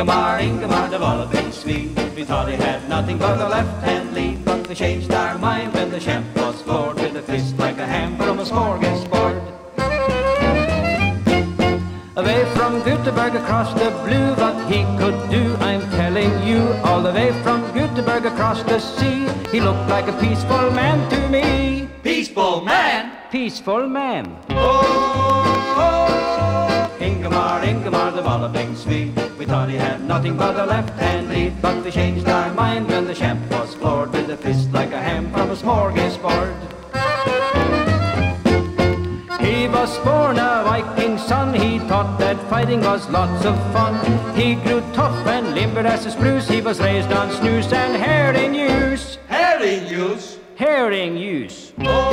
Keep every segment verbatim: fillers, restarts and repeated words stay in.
Ingemar, Ingemar, they've all been sweet. We thought they had nothing but the left-hand lead, but they changed our mind when the champ was floored with a fist like a ham from a smorgasbord. Away from Gothenburg across the blue, what he could do, I'm telling you. All the way from Gothenburg across the sea, he looked like a peaceful man to me. Peaceful man? Peaceful man. Oh! Ingemar, Ingemar, the walloping Swede. We thought he had nothing but a left-hand lead, but we changed our mind when the champ was floored with a fist like a ham from a smorgasbord. He was born a Viking's son. He thought that fighting was lots of fun. He grew tough and limber as a spruce. He was raised on snooze and herring use. Herring use? Herring use. Oh, oh,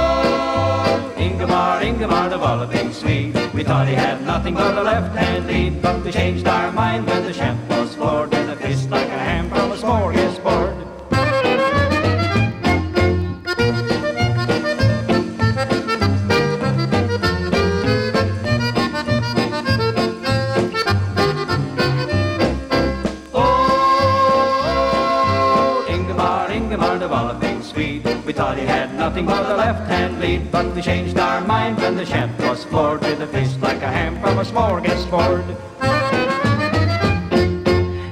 oh. Ingemar, Ingemar, the walloping Swede. We thought he had nothing but a left-hand lead, but we changed our mind when the champ was floored with a fist like a ham from a smorgasbord. Oh, Ingemar, Ingemar, the walloping Swede. We thought he had nothing but a left-hand lead, but we changed our mind when the champ was floored with a fist like a ham from a smorgasbord.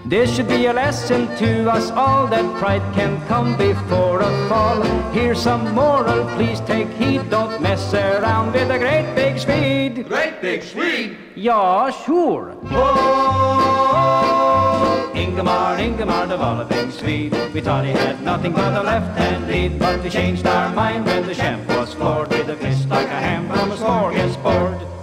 This should be a lesson to us all that pride can come before a fall. Here's some moral, please take heed. Don't mess around with a great big Swede. Great big Swede? Yeah, sure. Oh, Ingemar, Ingemar, the walloping Swede. We thought he had nothing but a left-hand lead, but we changed our mind when the champ was floored with a fist like a ham from a smorgasbord.